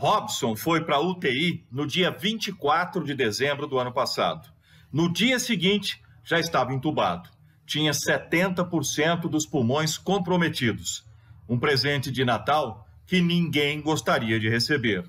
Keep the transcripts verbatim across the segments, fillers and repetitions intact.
Robson foi para a U T I no dia vinte e quatro de dezembro do ano passado. No dia seguinte, já estava entubado. Tinha setenta por cento dos pulmões comprometidos. Um presente de Natal que ninguém gostaria de receber.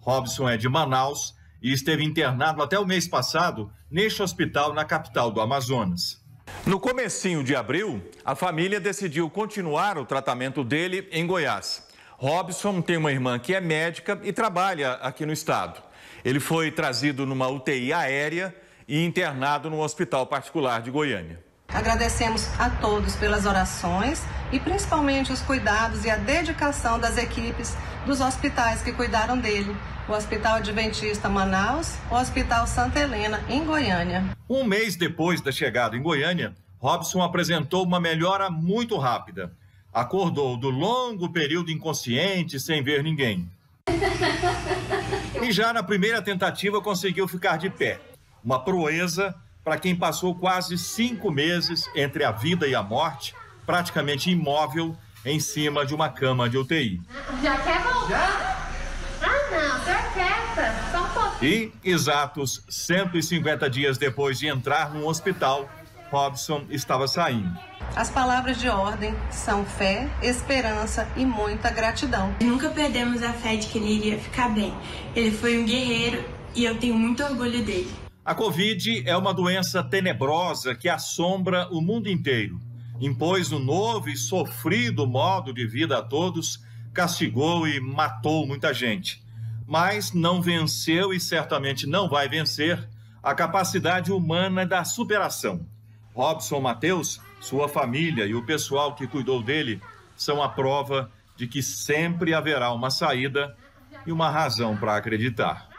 Robson é de Manaus e esteve internado até o mês passado neste hospital na capital do Amazonas. No comecinho de abril, a família decidiu continuar o tratamento dele em Goiás. Robson tem uma irmã que é médica e trabalha aqui no estado. Ele foi trazido numa U T I aérea e internado no hospital particular de Goiânia. Agradecemos a todos pelas orações e principalmente os cuidados e a dedicação das equipes dos hospitais que cuidaram dele. O Hospital Adventista Manaus, o Hospital Santa Helena, em Goiânia. Um mês depois da chegada em Goiânia, Robson apresentou uma melhora muito rápida. Acordou do longo período inconsciente, sem ver ninguém. E já na primeira tentativa conseguiu ficar de pé. Uma proeza para quem passou quase cinco meses entre a vida e a morte, praticamente imóvel, em cima de uma cama de U T I. Já quer voltar? Já? Ah não, já quieta, só um pouquinho. E exatos cento e cinquenta dias depois de entrar num hospital, Robson estava saindo. As palavras de ordem são fé, esperança e muita gratidão. Nunca perdemos a fé de que ele iria ficar bem. Ele foi um guerreiro e eu tenho muito orgulho dele. A Covid é uma doença tenebrosa que assombra o mundo inteiro. Impôs um novo e sofrido modo de vida a todos, castigou e matou muita gente. Mas não venceu e certamente não vai vencer a capacidade humana da superação. Robson Matheus, sua família e o pessoal que cuidou dele são a prova de que sempre haverá uma saída e uma razão para acreditar.